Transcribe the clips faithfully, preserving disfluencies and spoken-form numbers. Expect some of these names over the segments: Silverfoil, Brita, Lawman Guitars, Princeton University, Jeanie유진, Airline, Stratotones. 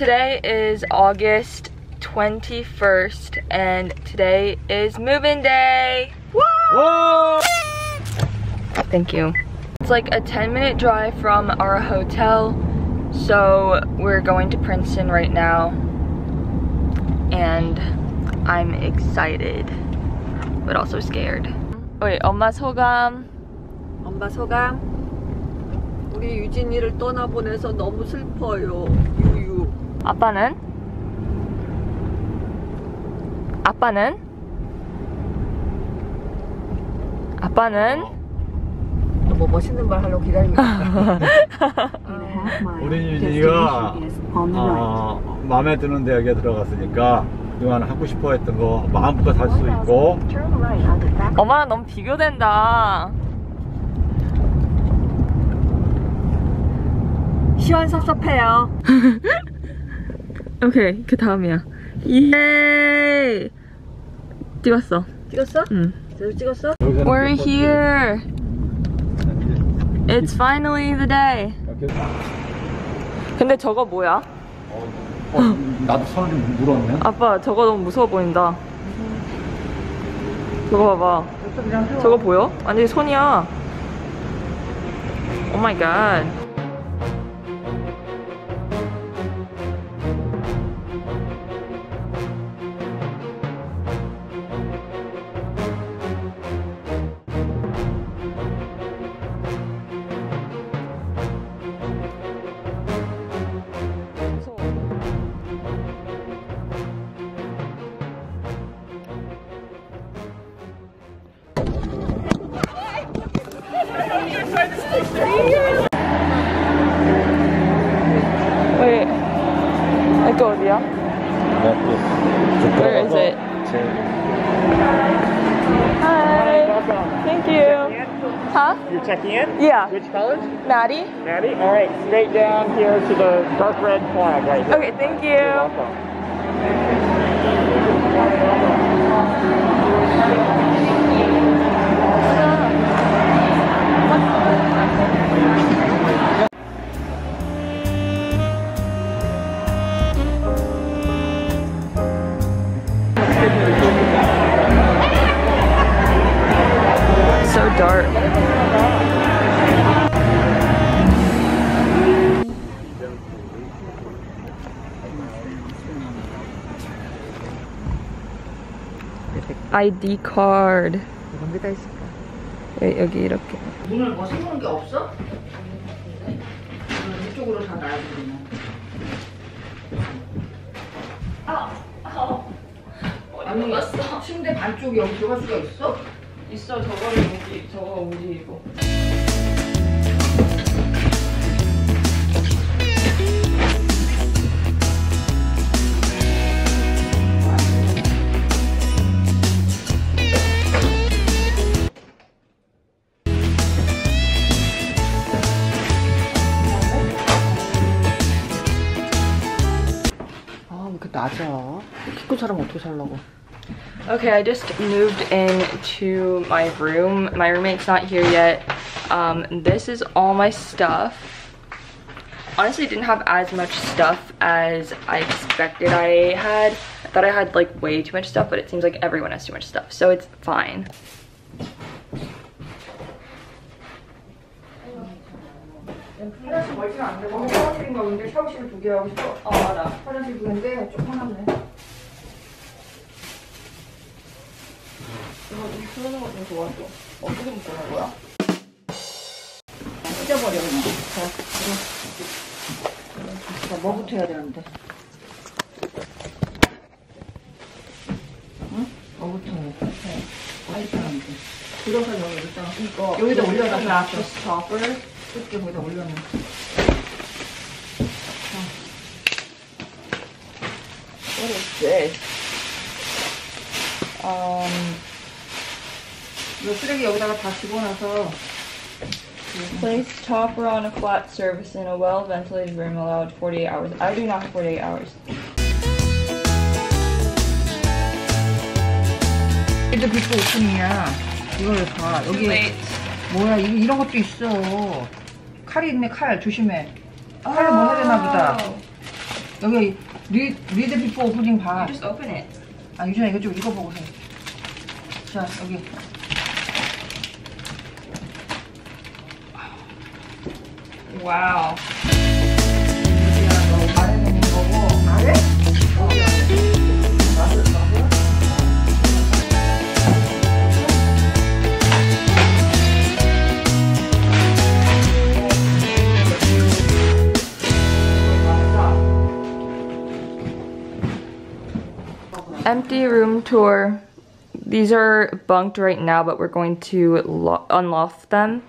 Today is August twenty-first and today is move-in day. Whoa! Whoa! Thank you. It's like a ten minute drive from our hotel, so we're going to Princeton right now and I'm excited but also scared. Wait, 엄마 소감. 엄마 소감. 우리 유진이를 떠나보내서 너무 슬퍼요. 유유. 아빠는? 아빠는? 아빠는? 너 뭐 멋있는 말 하려고 기다리는 거야. 우리 유진이가 어, 마음에 드는 대학에 들어갔으니까 그동안 하고 싶어 했던 거 마음껏 할 수 있고. 엄마랑 너무 비교된다. 시원섭섭해요. 오케이, 그 다음이야. 예. 찍었어. 찍었어? 응. 찍었어? We're here. It's finally the day. 근데 저거 뭐야? 어, 어, 나도 사람이 물었네. 아빠, 저거 너무 무서워 보인다. 저거 봐봐. 저거 보여? 아니, 손이야. Oh my god. Wait, let go of you. Where is it? Hi, thank you. Huh? You're checking in? Yeah. Which college? Maddie. Maddie? Alright, straight down here to the dark red flag right here. Okay, thank you. You're welcome. Dark. 아이디 카드. 여기다 있을까? 여기, 여기 이렇게. 오늘 뭐 생긴 게 없어? 이쪽으로 다 나와야 되나? 아, 아. 아니, 침대 반쪽이 여기 들어갈 수가 있어? 있어, 저거를 여기, 저거 우리 이거. 아, 왜 이렇게 낮아? 키큰 사람 어떻게 살라고? Okay, I just moved into my room. My roommate's not here yet. Um, this is all my stuff. Honestly, I didn't have as much stuff as I expected I had. I thought I had like way too much stuff, but it seems like everyone has too much stuff, so it's fine. 이거 이 흐르는 거 좀 도와줘. 어떻게 묶는 거야? 찢어버려 그냥. 자, 이거. 자, 뭐부터 해야 되는데? 응? 뭐부터 해? 아이스 하는데. 들어서 여기 일단 이거 여기다 올려놔. 스톱을 이렇게 여기다 올려놔. What is this? Um. 이 쓰레기 여기다가 다 집어넣어서 Place chopper on a flat surface in a well-ventilated room allowed forty-eight hours. I do not have forty-eight hours. 이제 빚고 오픈이야. 이걸 봐. 여기 뭐야? 이거 이런 것도 있어. 칼이 있네. 칼 조심해. 칼로 뭐 해야 되나 보다. 여기 read, read before opening 봐. You just open it. 아, 유진아 이거 좀 읽어보고 해. 자, 여기. 와우. 유진아, 너 말해 되는 거고. 말해? 어. 말해, 말해. Empty room tour. These are bunked right now, but we're going to lo unloft them.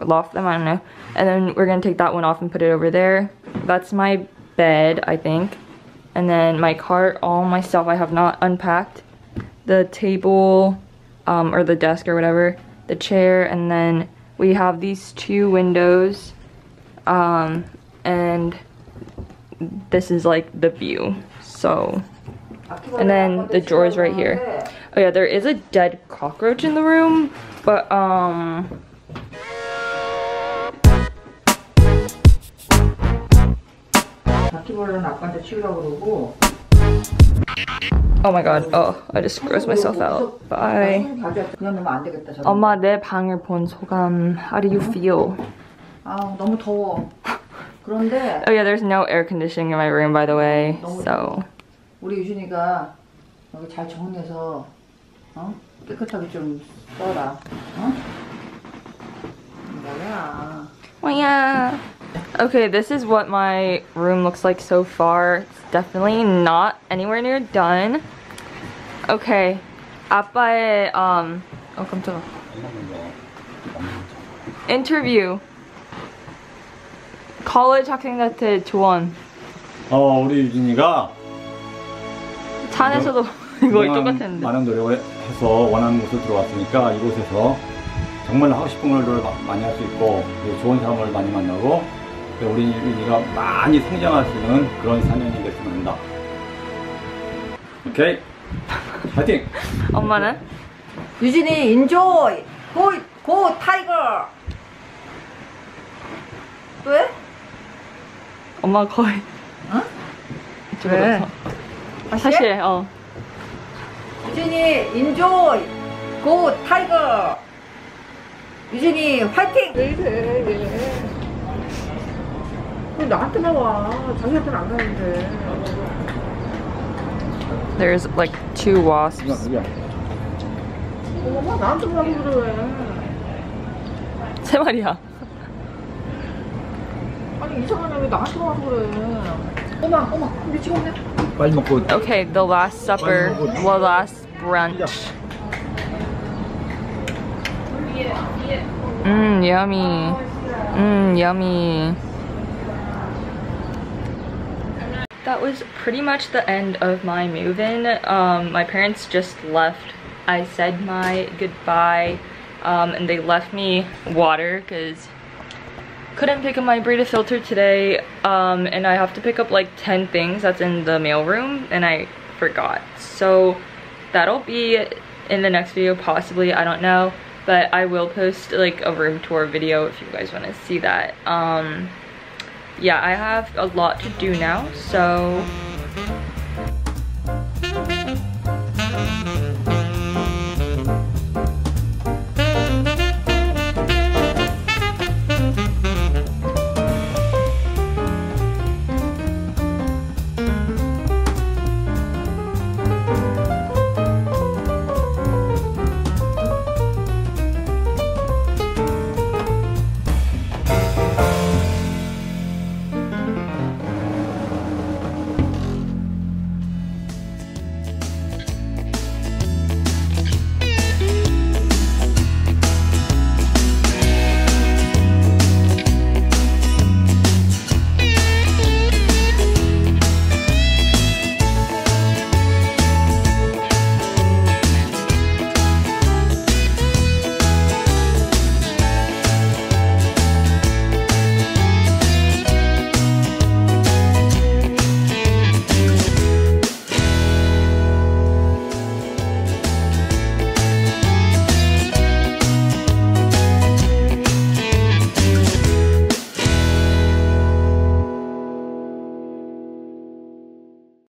Loft them, I don't know. And then we're going to take that one off and put it over there. That's my bed, I think. And then my cart, all my stuff I have not unpacked. The table, um, or the desk or whatever. The chair, and then we have these two windows. Um, and this is like the view, so... And then the drawers right here. Oh yeah, there is a dead cockroach in the room, but um... Oh my god, oh, I just grossed myself out. Bye. 엄마, 내 방을 본 소감. How do you feel? 아, 너무 더워. 그런데... Oh yeah, there's no air conditioning in my room, by the way, so... 우리 유진이가 여기 잘 정리해서 어? 깨끗하게 좀 써라. 어? 뭐야? 뭐야? Okay, this is what my room looks like so far. It's definitely not anywhere near done. Okay, 아빠의 um 어 깜짝아. Interview. College 학생한테 조언. 어 우리 유진이가. 산에서도 이거 똑같은데 많은 노력을 해서 원하는 곳으로 들어왔으니까 이곳에서 정말 하고 싶은 걸 많이 할 수 있고 좋은 사람을 많이 만나고 우리 유진이가 많이 성장할 수 있는 그런 사 년이 됐으면 한다. 오케이? 파이팅! 엄마는? 유진이 enjoy! Go, go tiger! 왜? 엄마 거의 응? 왜? 사실 어. 유진이 enjoy, go tiger. 유진이 화이팅. 왜 이래 왜 이래? 왜 나한테 나와? 자기한테는 안 가는데. There's like two wasps. 엄마 나한테 나오기 그래. 세 마리야. 아니 이상한 애 왜 나한테 와서 그래? 엄마, 엄마, 미치겠네. 빨리 먹고. Okay, the last supper, the last brunch. Mmm, yummy. Mmm, yummy. That was pretty much the end of my move-in. Um, my parents just left. I said my goodbye, um, and they left me water because. Couldn't pick up my Brita filter today, um, and I have to pick up like ten things that's in the mailroom, and I forgot. So that'll be in the next video possibly, I don't know. But I will post like a room tour video if you guys want to see that. Um, yeah, I have a lot to do now, so...